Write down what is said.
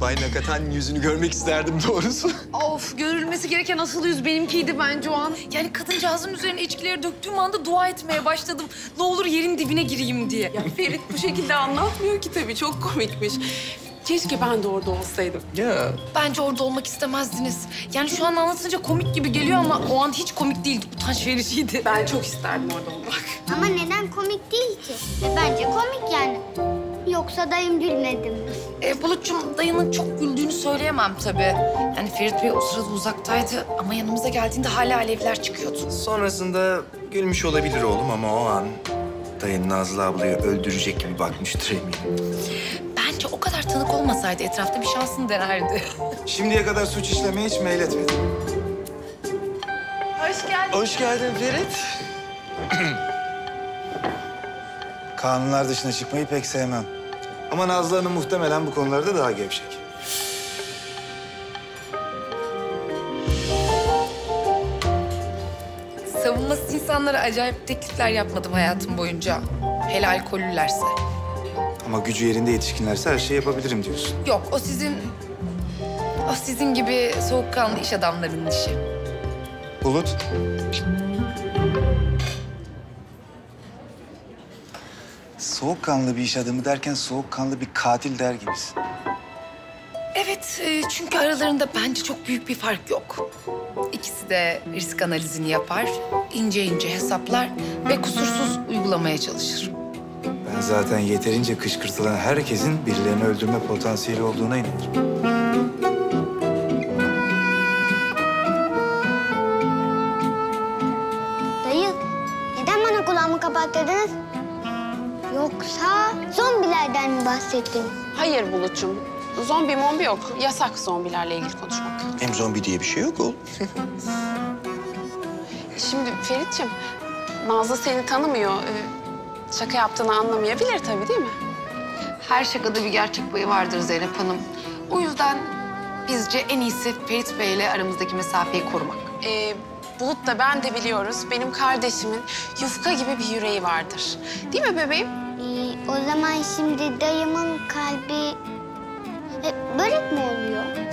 Bay Nakatani'nin yüzünü görmek isterdim doğrusu. Of, görülmesi gereken asıl yüz benimkiydi bence o an. Yani kadıncağızın üzerine içkileri döktüğüm anda dua etmeye başladım. Ne olur yerin dibine gireyim diye. Yani Ferit bu şekilde anlatmıyor ki tabii, çok komikmiş. Keşke ben de orada olsaydım. Ya. Bence orada olmak istemezdiniz. Yani şu an anlatınca komik gibi geliyor ama o an hiç komik değildi. Utanç vericiydi. Ben çok isterdim orada olmak. Ama neden komik değil ki? Bence komik yani. Yoksa dayım gülmedi mi? Bulut'cum, dayının çok güldüğünü söyleyemem tabii. Yani Ferit Bey o sırada uzaktaydı ama yanımıza geldiğinde hala alevler çıkıyordu. Sonrasında gülmüş olabilir oğlum ama o an dayın Nazlı ablayı öldürecek gibi bakmıştır eminim. Bence o kadar tanık olmasaydı etrafta bir şansını denerdi. Şimdiye kadar suç işlemeye hiç meyletmedi. Hoş geldin. Hoş geldin Ferit. Kanunlar dışına çıkmayı pek sevmem. Ama Nazlı Hanım muhtemelen bu konularda daha gevşek. Savunmasız insanlara acayip teklifler yapmadım hayatım boyunca. Hele alkollülerse. Ama gücü yerinde yetişkinlerse her şeyi yapabilirim diyorsun. Yok, o sizin gibi soğukkanlı iş adamlarının işi. Bulut. Soğukkanlı bir iş adamı derken soğukkanlı bir katil der gibisin. Evet, çünkü aralarında bence çok büyük bir fark yok. İkisi de risk analizini yapar, ince ince hesaplar ve kusursuz uygulamaya çalışır. Ben zaten yeterince kışkırtılan herkesin birilerini öldürme potansiyeli olduğuna inanırım. Dayı, neden bana kulağımı kapattırdınız? Yoksa zombilerden mi bahsettin? Hayır Bulut'cum. Zombi mombi yok. Yasak zombilerle ilgili konuşmak. Hem zombi diye bir şey yok oğlum. Şimdi Ferit'ciğim, Nazlı seni tanımıyor. Şaka yaptığını anlamayabilir tabii, değil mi? Her şakada bir gerçek payı vardır Zeynep Hanım. O yüzden bizce en iyisi Ferit Bey'le aramızdaki mesafeyi korumak. Bulut da ben de biliyoruz, benim kardeşimin yufka gibi bir yüreği vardır. Değil mi bebeğim? O zaman şimdi dayımın kalbi... börek mi oluyor?